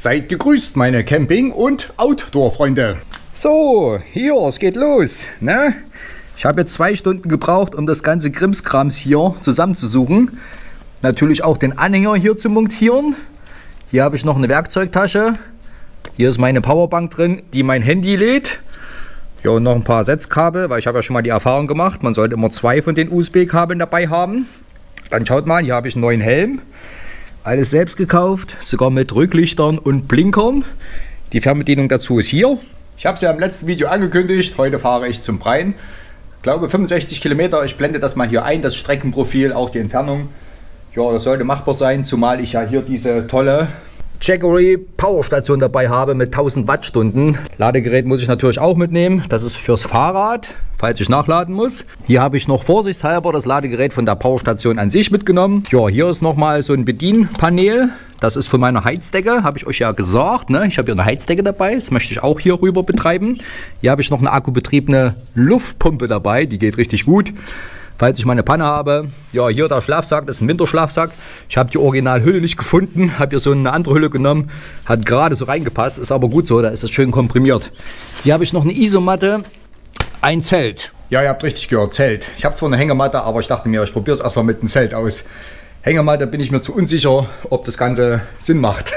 Seid gegrüßt, meine Camping- und Outdoor-Freunde. So, hier, es geht los. Ne? Ich habe jetzt 2 Stunden gebraucht, um das ganze Krimskrams hier zusammenzusuchen. Natürlich auch den Anhänger hier zu montieren. Hier habe ich noch eine Werkzeugtasche. Hier ist meine Powerbank drin, die mein Handy lädt. Ja, und noch ein paar Ersatzkabel, weil ich habe ja schon mal die Erfahrung gemacht, man sollte immer 2 von den USB-Kabeln dabei haben. Dann schaut mal, hier habe ich einen neuen Helm. Alles selbst gekauft, sogar mit Rücklichtern und Blinkern. Die Fernbedienung dazu ist hier. Ich habe es ja im letzten Video angekündigt, heute fahre ich zum Brian. Ich glaube 65 Kilometer, ich blende das mal hier ein, das Streckenprofil, auch die Entfernung. Ja, das sollte machbar sein, zumal ich ja hier diese tolle Jackery Powerstation dabei habe mit 1000 Wattstunden. Ladegerät muss ich natürlich auch mitnehmen, das ist fürs Fahrrad, falls ich nachladen muss. Hier habe ich noch vorsichtshalber das Ladegerät von der Powerstation an sich mitgenommen. Ja, hier ist nochmal so ein Bedienpanel, das ist von meiner Heizdecke, habe ich euch ja gesagt, ne? Ich habe hier eine Heizdecke dabei, das möchte ich auch hier rüber betreiben. Hier habe ich noch eine akkubetriebene Luftpumpe dabei, die geht richtig gut. Falls ich meine Panne habe, ja, hier der Schlafsack, das ist ein Winterschlafsack. Ich habe die Originalhülle nicht gefunden, habe hier so eine andere Hülle genommen, hat gerade so reingepasst, ist aber gut so, da ist das schön komprimiert. Hier habe ich noch eine Isomatte, ein Zelt. Ja, ihr habt richtig gehört, Zelt. Ich habe zwar eine Hängematte, aber ich dachte mir, ich probiere es erstmal mit dem Zelt aus. Hängematte bin ich mir zu unsicher, ob das Ganze Sinn macht.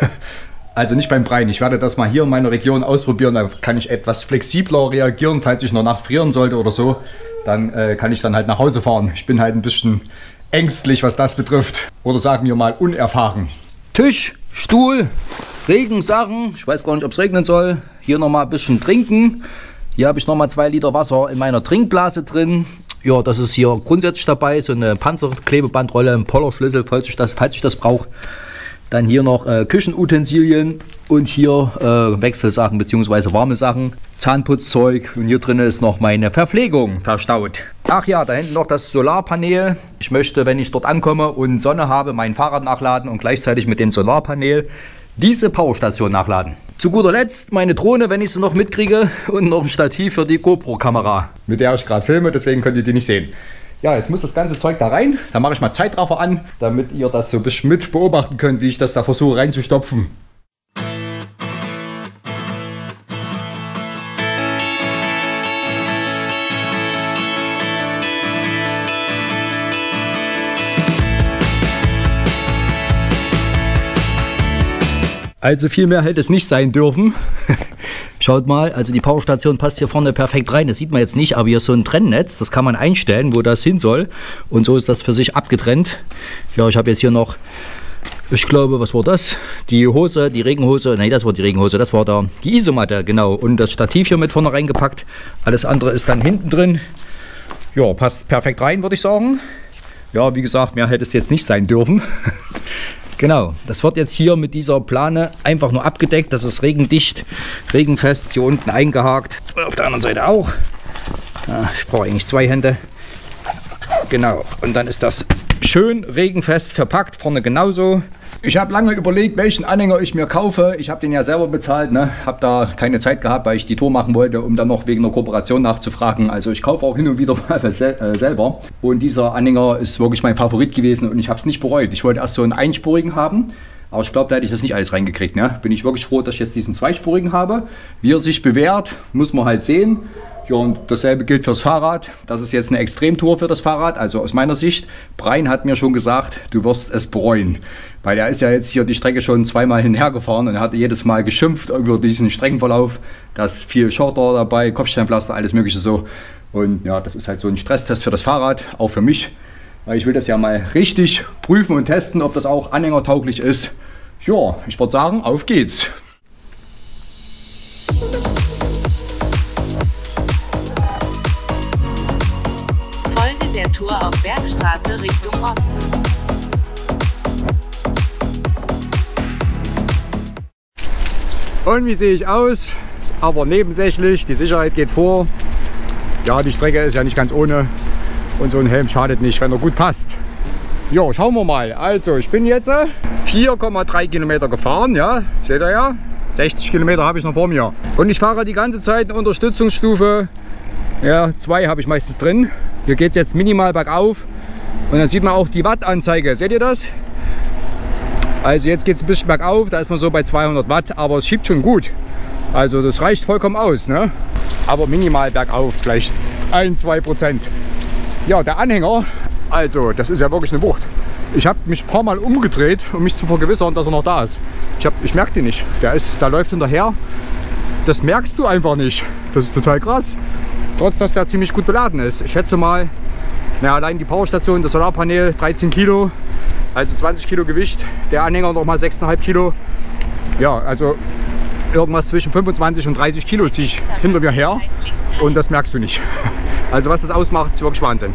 Also nicht beim Brian, ich werde das mal hier in meiner Region ausprobieren, da kann ich etwas flexibler reagieren, falls ich in der Nacht frieren sollte oder so. Dann kann ich dann halt nach Hause fahren. Ich bin halt ein bisschen ängstlich, was das betrifft. Oder sagen wir mal unerfahren. Tisch, Stuhl, Regensachen. Ich weiß gar nicht, ob es regnen soll. Hier nochmal ein bisschen trinken. Hier habe ich nochmal 2 Liter Wasser in meiner Trinkblase drin. Ja, das ist hier grundsätzlich dabei. So eine Panzerklebebandrolle, ein Pollerschlüssel, falls ich das brauche. Dann hier noch Küchenutensilien und hier Wechselsachen bzw. warme Sachen, Zahnputzzeug und hier drin ist noch meine Verpflegung verstaut. Ach ja, da hinten noch das Solarpanel. Ich möchte, wenn ich dort ankomme und Sonne habe, mein Fahrrad nachladen und gleichzeitig mit dem Solarpanel diese Powerstation nachladen. Zu guter Letzt meine Drohne, wenn ich sie noch mitkriege und noch ein Stativ für die GoPro-Kamera. Mit der ich gerade filme, deswegen könnt ihr die nicht sehen. Ja, jetzt muss das ganze Zeug da rein. Da mache ich mal Zeitraffer an, damit ihr das so ein bisschen mit beobachten könnt, wie ich das da versuche reinzustopfen. Also viel mehr hätte es nicht sein dürfen. Schaut mal, also die Powerstation passt hier vorne perfekt rein. Das sieht man jetzt nicht, aber hier ist so ein Trennnetz. Das kann man einstellen, wo das hin soll. Und so ist das für sich abgetrennt. Ja, ich habe jetzt hier noch, ich glaube, was war das? Die Hose, die Regenhose. Nein, das war die Regenhose. Das war da die Isomatte, genau. Und das Stativ hier mit vorne reingepackt. Alles andere ist dann hinten drin. Ja, passt perfekt rein, würde ich sagen. Ja, wie gesagt, mehr hätte es jetzt nicht sein dürfen. Genau, das wird jetzt hier mit dieser Plane einfach nur abgedeckt. Das ist regendicht, regenfest, hier unten eingehakt. Auf der anderen Seite auch. Ich brauche eigentlich 2 Hände. Genau, und dann ist das schön regenfest verpackt, vorne genauso. Ich habe lange überlegt, welchen Anhänger ich mir kaufe. Ich habe den ja selber bezahlt, ne? Habe da keine Zeit gehabt, weil ich die Tour machen wollte, um dann noch wegen der Kooperation nachzufragen. Also ich kaufe auch hin und wieder mal selber. Und dieser Anhänger ist wirklich mein Favorit gewesen und ich habe es nicht bereut. Ich wollte erst so einen einspurigen haben, aber ich glaube, da hätte ich das nicht alles reingekriegt, ne? Bin ich wirklich froh, dass ich jetzt diesen zweispurigen habe. Wie er sich bewährt, muss man halt sehen. Ja, und dasselbe gilt fürs Fahrrad. Das ist jetzt eine Extremtour für das Fahrrad, also aus meiner Sicht. Brian hat mir schon gesagt, du wirst es bereuen. Weil er ist ja jetzt hier die Strecke schon 2-mal hinhergefahren und hat jedes Mal geschimpft über diesen Streckenverlauf. Da ist viel Schotter dabei, Kopfsteinpflaster, alles mögliche so. Und ja, das ist halt so ein Stresstest für das Fahrrad, auch für mich. Weil ich will das ja mal richtig prüfen und testen, ob das auch anhängertauglich ist. Ja, ich würde sagen, auf geht's! Der Tour auf Bergstraße Richtung Osten. Und wie sehe ich aus? Ist aber nebensächlich, die Sicherheit geht vor. Ja, die Strecke ist ja nicht ganz ohne und so ein Helm schadet nicht, wenn er gut passt. Jo, schauen wir mal. Also, ich bin jetzt 4,3 Kilometer gefahren, ja, seht ihr ja. 60 Kilometer habe ich noch vor mir. Und ich fahre die ganze Zeit in Unterstützungsstufe. Ja, 2 habe ich meistens drin. Hier geht es jetzt minimal bergauf und dann sieht man auch die Wattanzeige. Seht ihr das? Also jetzt geht es ein bisschen bergauf, da ist man so bei 200 Watt, aber es schiebt schon gut. Also das reicht vollkommen aus, ne? Aber minimal bergauf, vielleicht 1–2%. Ja, der Anhänger, also das ist ja wirklich eine Wucht. Ich habe mich ein paar Mal umgedreht, um mich zu vergewissern, dass er noch da ist. Ich merke den nicht, der läuft hinterher. Das merkst du einfach nicht, das ist total krass. Trotz, dass der ziemlich gut beladen ist. Ich schätze mal, na, allein die Powerstation, das Solarpanel, 13 Kilo. Also 20 Kilo Gewicht, der Anhänger nochmal 6,5 Kilo. Ja, also irgendwas zwischen 25 und 30 Kilo ziehe ich hinter mir her und das merkst du nicht. Also was das ausmacht, ist wirklich Wahnsinn.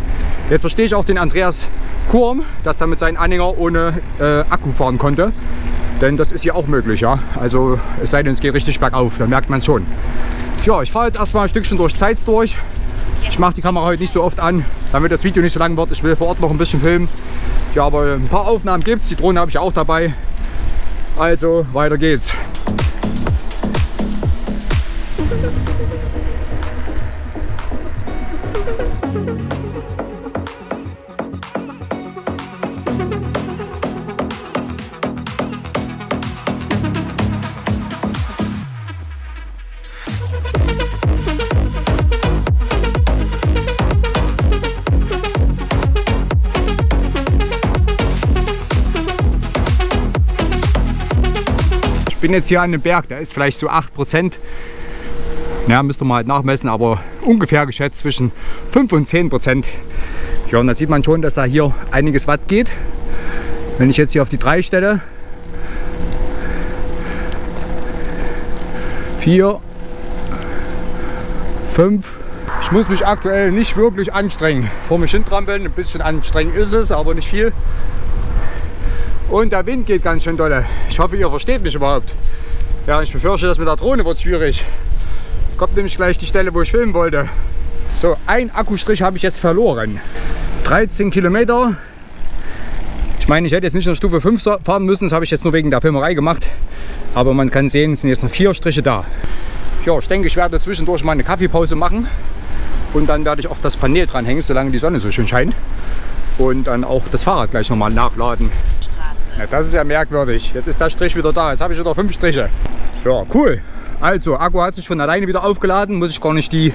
Jetzt verstehe ich auch den Andreas Kurm, dass er mit seinem Anhänger ohne Akku fahren konnte. Denn das ist hier auch möglich, ja. Also es sei denn, es geht richtig bergauf, dann merkt man es schon. Ja, ich fahre jetzt erstmal ein Stückchen durch Zeitz durch. Ich mache die Kamera heute nicht so oft an, damit das Video nicht so lang wird. Ich will vor Ort noch ein bisschen filmen. Ja, aber ein paar Aufnahmen gibt es. Die Drohne habe ich auch dabei. Also, weiter geht's. Ich bin jetzt hier an einem Berg, der ist vielleicht so 8%. Ja, müsste man halt nachmessen, aber ungefähr geschätzt zwischen 5 und 10%. Ja, und da sieht man schon, dass da hier einiges Watt geht. Wenn ich jetzt hier auf die 3 stelle, 4, 5. Ich muss mich aktuell nicht wirklich anstrengen. Vor mich hintrampeln, ein bisschen anstrengend ist es, aber nicht viel. Und der Wind geht ganz schön dolle. Ich hoffe, ihr versteht mich überhaupt. Ja, ich befürchte, das mit der Drohne wird schwierig. Kommt nämlich gleich die Stelle, wo ich filmen wollte. So, ein Akkustrich habe ich jetzt verloren. 13 Kilometer. Ich meine, ich hätte jetzt nicht nach Stufe 5 fahren müssen. Das habe ich jetzt nur wegen der Filmerei gemacht. Aber man kann sehen, es sind jetzt noch 4 Striche da. Ja, ich denke, ich werde zwischendurch mal eine Kaffeepause machen. Und dann werde ich auch das Panel dranhängen, solange die Sonne so schön scheint. Und dann auch das Fahrrad gleich nochmal nachladen. Ja, das ist ja merkwürdig. Jetzt ist der Strich wieder da. Jetzt habe ich wieder 5 Striche. Ja, cool. Also, Akku hat sich von alleine wieder aufgeladen. Muss ich gar nicht die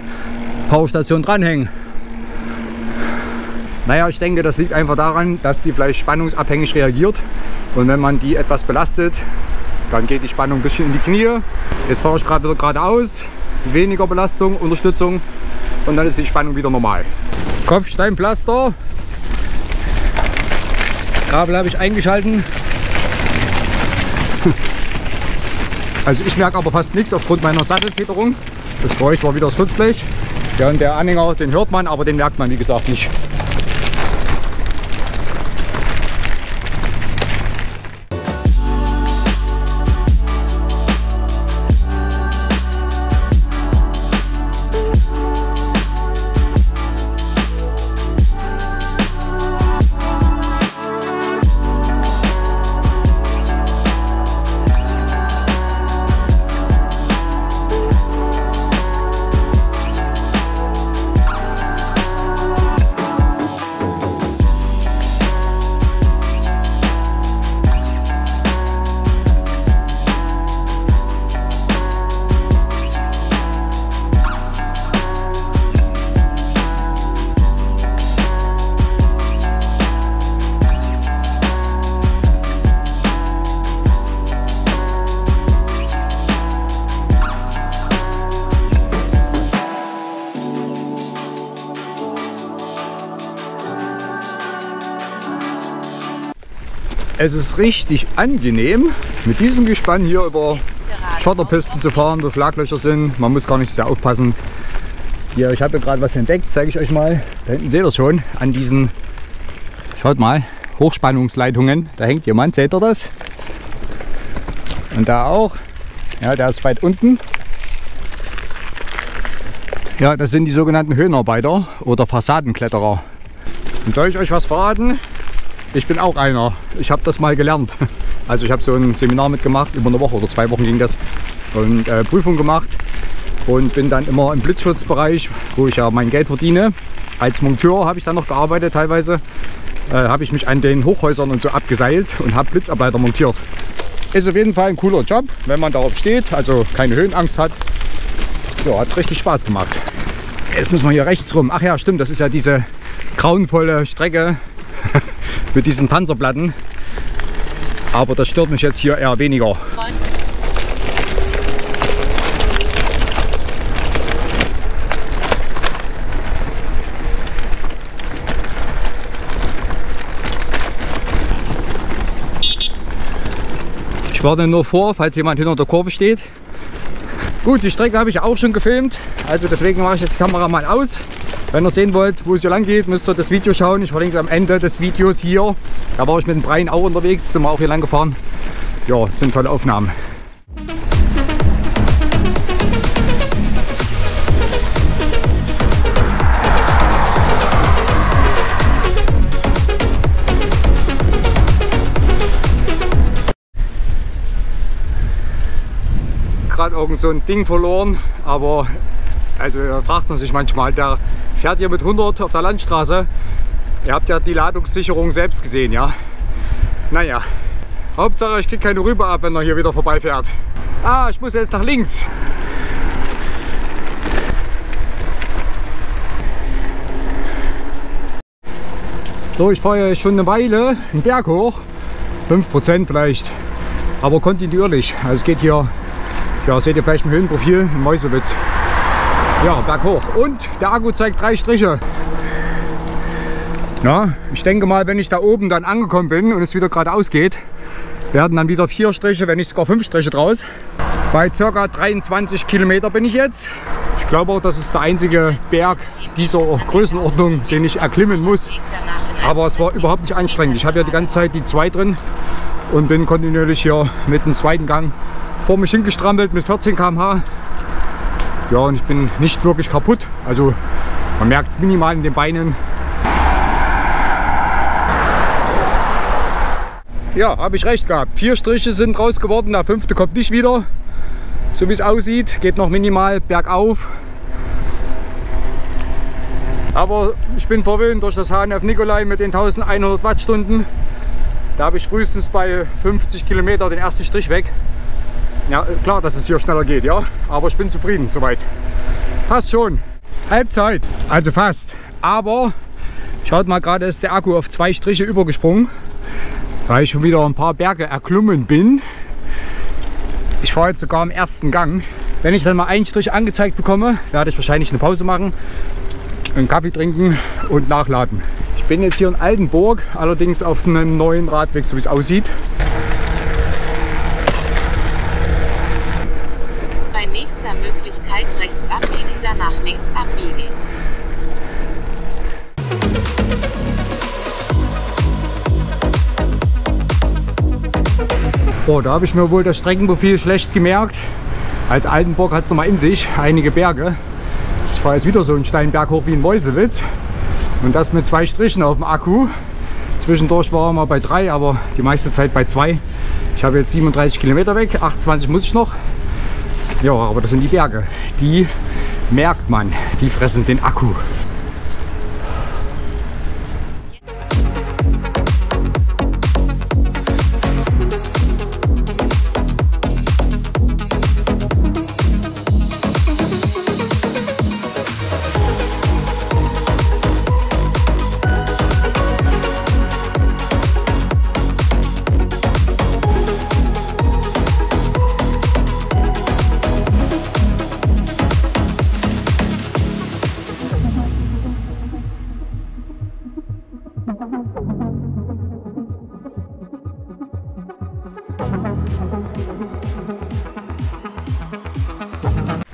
Powerstation dranhängen. Naja, ich denke, das liegt einfach daran, dass die vielleicht spannungsabhängig reagiert. Und wenn man die etwas belastet, dann geht die Spannung ein bisschen in die Knie. Jetzt fahre ich gerade wieder geradeaus. Weniger Belastung, Unterstützung. Und dann ist die Spannung wieder normal. Kopfsteinpflaster. Kabel habe ich eingeschalten. Also ich merke aber fast nichts aufgrund meiner Sattelfederung. Das Geräusch war wieder das Schutzblech. Ja, und der Anhänger, den hört man, aber den merkt man wie gesagt nicht. Es ist richtig angenehm, mit diesem Gespann hier über Schotterpisten zu fahren, wo Schlaglöcher sind. Man muss gar nicht sehr aufpassen. Hier, ich habe gerade was entdeckt, zeige ich euch mal. Da hinten seht ihr schon an diesen, schaut mal, Hochspannungsleitungen. Da hängt jemand, seht ihr das? Und da auch. Ja, der ist weit unten. Ja, das sind die sogenannten Höhenarbeiter oder Fassadenkletterer. Und soll ich euch was verraten? Ich bin auch einer. Ich habe das mal gelernt. Also ich habe so ein Seminar mitgemacht, über eine Woche oder 2 Wochen ging das. Und Prüfung gemacht und bin dann immer im Blitzschutzbereich, wo ich ja mein Geld verdiene. Als Monteur habe ich dann noch gearbeitet teilweise. habe ich mich an den Hochhäusern und so abgeseilt und habe Blitzableiter montiert. Ist auf jeden Fall ein cooler Job, wenn man darauf steht, also keine Höhenangst hat. Ja, hat richtig Spaß gemacht. Jetzt müssen wir hier rechts rum. Ach ja, stimmt, das ist ja diese grauenvolle Strecke mit diesen Panzerplatten. Aber das stört mich jetzt hier eher weniger. Ich warne nur vor, falls jemand hinter der Kurve steht. Gut, die Strecke habe ich auch schon gefilmt, also deswegen mache ich jetzt die Kamera mal aus. Wenn ihr sehen wollt, wo es hier lang geht, müsst ihr das Video schauen. Ich verlinke es am Ende des Videos hier. Da war ich mit dem Brian auch unterwegs, sind wir auch hier lang gefahren. Ja, sind tolle Aufnahmen. Irgend so ein Ding verloren, aber also da fragt man sich manchmal, da fährt ihr mit 100 auf der Landstraße, ihr habt ja die Ladungssicherung selbst gesehen, ja? Naja, Hauptsache ich kriege keine Rübe ab, wenn er hier wieder vorbeifährt. Ah, ich muss jetzt nach links. So, ich fahre ja schon eine Weile einen Berg hoch, 5% vielleicht, aber kontinuierlich, also es geht hier. Ja, seht ihr vielleicht im Höhenprofil in Meuselwitz. Ja, berghoch. Und der Akku zeigt 3 Striche. Ja, ich denke mal, wenn ich da oben dann angekommen bin und es wieder geradeaus geht, werden dann wieder 4 Striche, wenn nicht sogar 5 Striche draus. Bei ca. 23 Kilometer bin ich jetzt. Ich glaube auch, das ist der einzige Berg dieser Größenordnung, den ich erklimmen muss. Aber es war überhaupt nicht anstrengend. Ich habe ja die ganze Zeit die 2 drin und bin kontinuierlich hier mit dem 2. Gang vor mich hingestrampelt mit 14 km/h. Ja, und ich bin nicht wirklich kaputt, also man merkt es minimal in den Beinen. Ja, habe ich recht gehabt, 4 Striche sind raus geworden, der 5. kommt nicht wieder. So wie es aussieht, geht noch minimal bergauf. Aber ich bin verwöhnt durch das HNF Nikolai mit den 1100 Wattstunden. Da habe ich frühestens bei 50 Kilometer den ersten Strich weg. Ja, klar, dass es hier schneller geht, ja, aber ich bin zufrieden, soweit. Passt schon. Halbzeit, also fast. Aber, schaut mal, gerade ist der Akku auf 2 Striche übergesprungen, weil ich schon wieder ein paar Berge erklommen bin. Ich fahre jetzt sogar im 1. Gang. Wenn ich dann mal 1 Strich angezeigt bekomme, werde ich wahrscheinlich eine Pause machen, einen Kaffee trinken und nachladen. Ich bin jetzt hier in Altenburg, allerdings auf einem neuen Radweg, so wie es aussieht. Oh, da habe ich mir wohl das Streckenprofil schlecht gemerkt. Als Altenburg hat es nochmal in sich, einige Berge. Ich fahre jetzt wieder so einen Steinberg hoch wie in Meuselwitz. Und das mit 2 Strichen auf dem Akku. Zwischendurch war er mal bei 3, aber die meiste Zeit bei 2. Ich habe jetzt 37 Kilometer weg, 28 muss ich noch. Ja, aber das sind die Berge. Die merkt man, die fressen den Akku.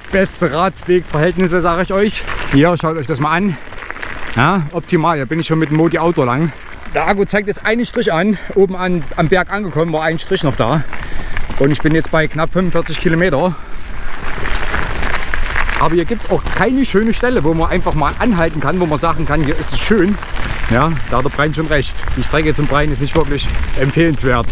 Beste Radwegverhältnisse, sage ich euch. Hier, schaut euch das mal an. Ja, optimal, da bin ich schon mit dem Modi Auto lang. Der Akku zeigt jetzt 1 Strich an. Oben am Berg angekommen war 1 Strich noch da. Und ich bin jetzt bei knapp 45 Kilometer. Aber hier gibt es auch keine schöne Stelle, wo man einfach mal anhalten kann, wo man sagen kann, hier ist es schön. Ja, da hat der Brian schon recht. Die Strecke zum Brian ist nicht wirklich empfehlenswert.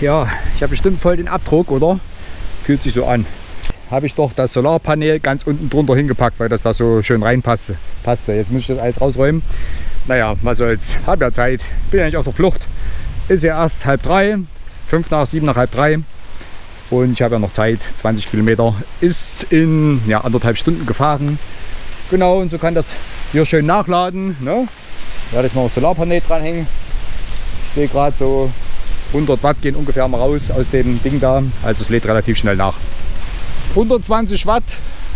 ja, ich habe bestimmt voll den Abdruck, oder? Fühlt sich so an. Habe ich doch das Solarpanel ganz unten drunter hingepackt, weil das da so schön reinpasste. Jetzt muss ich das alles rausräumen. Naja, was soll's. Hab ja Zeit. Bin ja nicht auf der Flucht. Ist ja erst 2:30, 6:55, 7:30. Und ich habe ja noch Zeit. 20 Kilometer ist in ja, 1,5 Stunden gefahren. Genau, und so kann das hier schön nachladen. Ne? Da werde ich noch ein Solarpanel dranhängen. Ich sehe gerade so 100 Watt gehen ungefähr mal raus aus dem Ding da. Also es lädt relativ schnell nach. 120 Watt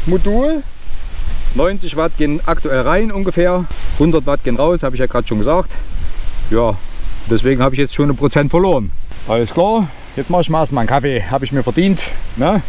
Modul, 90 Watt gehen aktuell rein ungefähr, 100 Watt gehen raus, habe ich ja gerade schon gesagt. Ja, deswegen habe ich jetzt schon 1% verloren. Alles klar, jetzt mache ich mal erstmal einen Kaffee, habe ich mir verdient. Ne?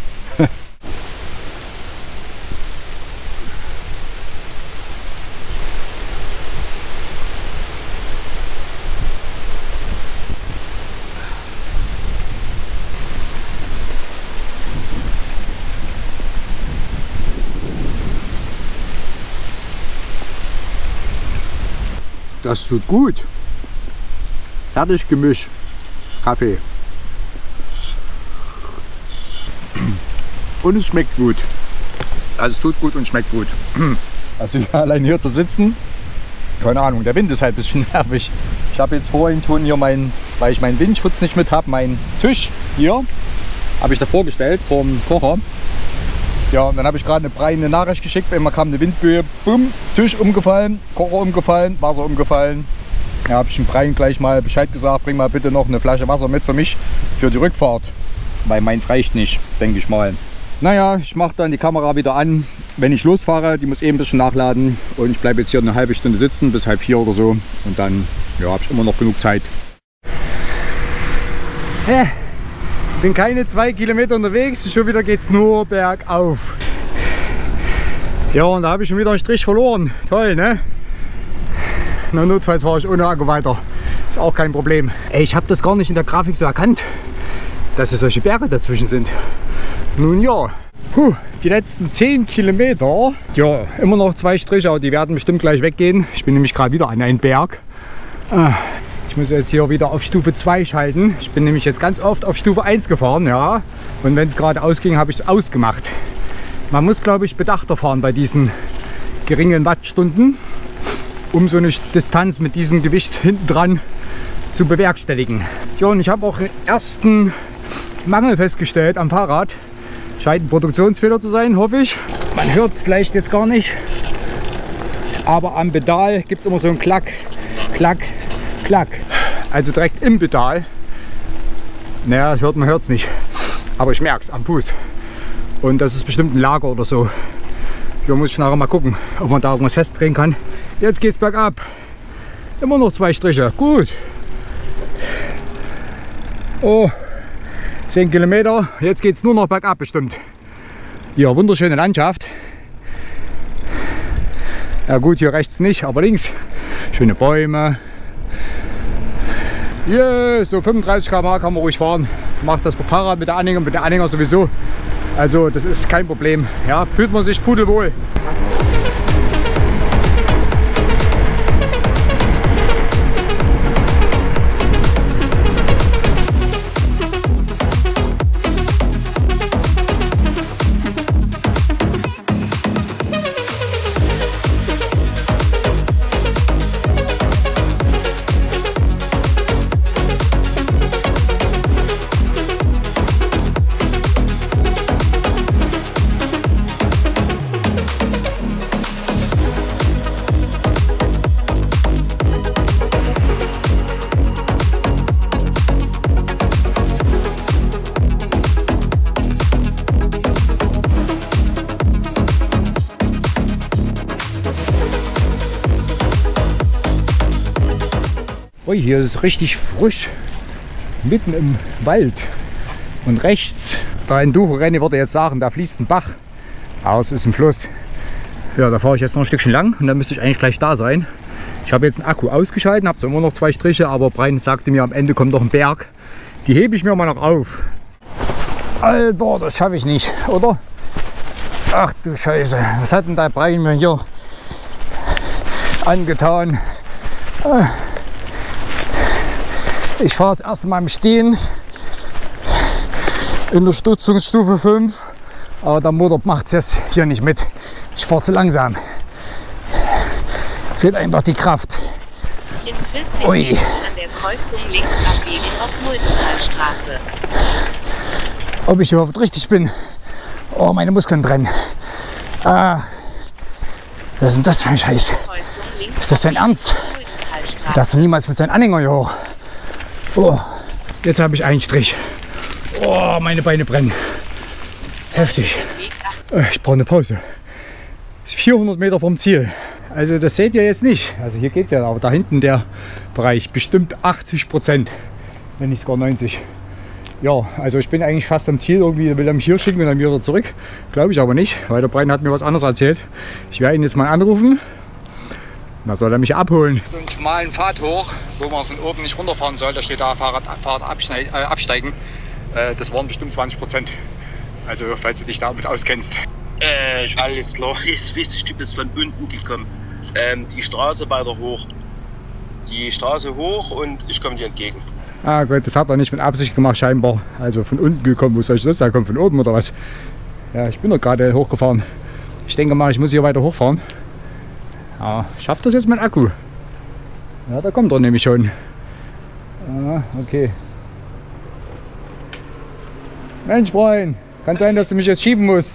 Das tut gut. Fertiggemisch. Kaffee. Und es schmeckt gut. Also es tut gut und schmeckt gut. Also allein hier zu sitzen, keine Ahnung, der Wind ist halt ein bisschen nervig. Ich habe jetzt vorhin schon hier meinen, weil ich meinen Windschutz nicht mit habe, meinen Tisch hier, habe ich davor gestellt, vorm Kocher. Ja, und dann habe ich gerade eine Nachricht geschickt, weil immer kam eine Windböe, bumm, Tisch umgefallen, Kocher umgefallen, Wasser umgefallen. Da ja, habe ich dem Brian gleich mal Bescheid gesagt, bring mal bitte noch eine Flasche Wasser mit für mich, für die Rückfahrt. Weil meins reicht nicht, denke ich mal. Naja, ich mache dann die Kamera wieder an, wenn ich losfahre, die muss eben ein bisschen nachladen. Und ich bleibe jetzt hier eine halbe Stunde sitzen, bis 3:30 oder so. Und dann ja, habe ich immer noch genug Zeit. Ja. Bin keine 2 Kilometer unterwegs, schon wieder geht es nur bergauf. Ja, und da habe ich schon wieder einen Strich verloren. Toll, ne? Na, notfalls fahre ich ohne Akku weiter. Ist auch kein Problem. Ey, ich habe das gar nicht in der Grafik so erkannt, dass es solche Berge dazwischen sind. Nun ja. Puh, die letzten 10 Kilometer. Ja, immer noch 2 Striche, aber die werden bestimmt gleich weggehen. Ich bin nämlich gerade wieder an einem Berg. Ich muss jetzt hier wieder auf Stufe 2 schalten. Ich bin nämlich jetzt ganz oft auf Stufe 1 gefahren, ja. Und wenn es gerade ausging, habe ich es ausgemacht. Man muss, glaube ich, bedachter fahren bei diesen geringen Wattstunden, um so eine Distanz mit diesem Gewicht hinten dran zu bewerkstelligen. Ja, und ich habe auch den ersten Mangel festgestellt am Fahrrad. Scheint ein Produktionsfehler zu sein, hoffe ich. Man hört es vielleicht jetzt gar nicht. Aber am Pedal gibt es immer so einen Klack, Klack. Klack. Also direkt im Pedal. Naja, man hört es nicht. Aber ich merke es am Fuß. Und das ist bestimmt ein Lager oder so. Da muss ich nachher mal gucken, ob man da irgendwas festdrehen kann. Jetzt geht's bergab. Immer noch 2 Striche. Gut. Oh, 10 Kilometer. Jetzt geht es nur noch bergab bestimmt. Ja, wunderschöne Landschaft. Ja gut, hier rechts nicht, aber links. Schöne Bäume. Yeah, so 35 km/h kann man ruhig fahren. Macht das Fahrrad mit der Anhänger sowieso. Also das ist kein Problem. Ja, fühlt man sich pudelwohl. Hier ist es richtig frisch, mitten im Wald. Und rechts, da in Ducherenne würde ich jetzt sagen, da fließt ein Bach. Aber es ist ein Fluss. Ja, da fahre ich jetzt noch ein Stückchen lang und dann müsste ich eigentlich gleich da sein. Ich habe jetzt den Akku ausgeschaltet, habe zwar immer noch 2 Striche, aber Brian sagte mir, am Ende kommt noch ein Berg. Die hebe ich mir mal noch auf. Alter, das schaffe ich nicht, oder? Ach du Scheiße, was hat denn der Brian mir hier angetan? Ich fahre das erste Mal im Stehen, in der Stutzungsstufe 5, aber der Motor macht es jetzt hier nicht mit. Ich fahre zu langsam. Fehlt einfach die Kraft. In 40 Minuten an der Kreuzung links abbiegen auf Muldentalstraße. Ob ich überhaupt richtig bin? Oh, meine Muskeln brennen. Ah, was ist denn das für ein Scheiß? Ist das dein Ernst? Da darfst du niemals mit seinen Anhänger hier hoch. Oh, jetzt habe ich einen Strich. Oh, meine Beine brennen. Heftig. Ich brauche eine Pause. 400 Meter vom Ziel. Also das seht ihr jetzt nicht. Also hier geht es ja, aber da hinten der Bereich bestimmt 80%, wenn nicht sogar 90. Ja, also ich bin eigentlich fast am Ziel, irgendwie will er mich hier schicken und dann wieder zurück. Glaube ich aber nicht, weil der Brian hat mir was anderes erzählt. Ich werde ihn jetzt mal anrufen. Na, soll er mich abholen. So einen schmalen Pfad hoch, wo man von oben nicht runterfahren soll, da steht da Fahrrad absteigen. Das waren bestimmt 20%. Also falls du dich damit auskennst. Alles klar, jetzt weiß ich, du bist von unten gekommen. Die Straße weiter hoch. Die Straße hoch und ich komme dir entgegen. Ah gut, das hat er nicht mit Absicht gemacht scheinbar. Also von unten gekommen, wo soll ich das da kommen? Von oben oder was? Ja, ich bin doch gerade hochgefahren. Ich denke mal, ich muss hier weiter hochfahren. Ja, schafft das jetzt mein Akku? Ja, da kommt er nämlich schon. Ah, okay. Mensch Brian, kann sein, dass du mich jetzt schieben musst.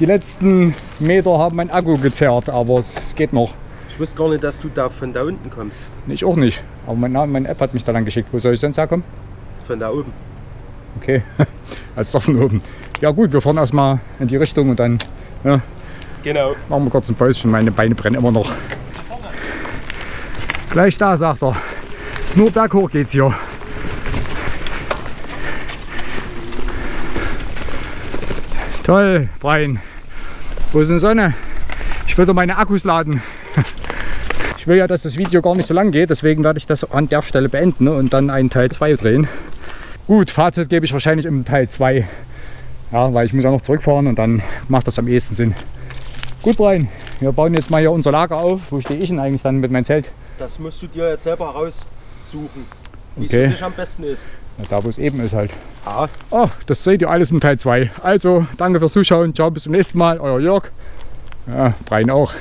Die letzten Meter haben mein Akku gezerrt, aber es geht noch. Ich wusste gar nicht, dass du da von da unten kommst. Ich auch nicht. Aber meine App hat mich da lang geschickt. Wo soll ich sonst herkommen? Von da oben. Okay, also doch von oben. Ja gut, wir fahren erstmal in die Richtung und dann ja, genau. Machen wir kurz ein Päuschen. Meine Beine brennen immer noch. Gleich da, sagt er. Nur berghoch geht's hier. Toll, Brian. Wo ist denn Sonne? Ich würde meine Akkus laden. Ich will ja, dass das Video gar nicht so lang geht, deswegen werde ich das an der Stelle beenden und dann einen Teil 2 drehen. Gut, Fazit gebe ich wahrscheinlich im Teil 2, ja, weil ich muss ja noch zurückfahren und dann macht das am ehesten Sinn. Gut, Brian, wir bauen jetzt mal hier unser Lager auf. Wo stehe ich denn eigentlich dann mit meinem Zelt? Das musst du dir jetzt selber raussuchen, wie okay. Es für dich am besten ist. Na, da, wo es eben ist halt. Ah. Oh, das seht ihr alles im Teil 2. Also, danke fürs Zuschauen, ciao, bis zum nächsten Mal, euer Jörg. Ja, Brian auch.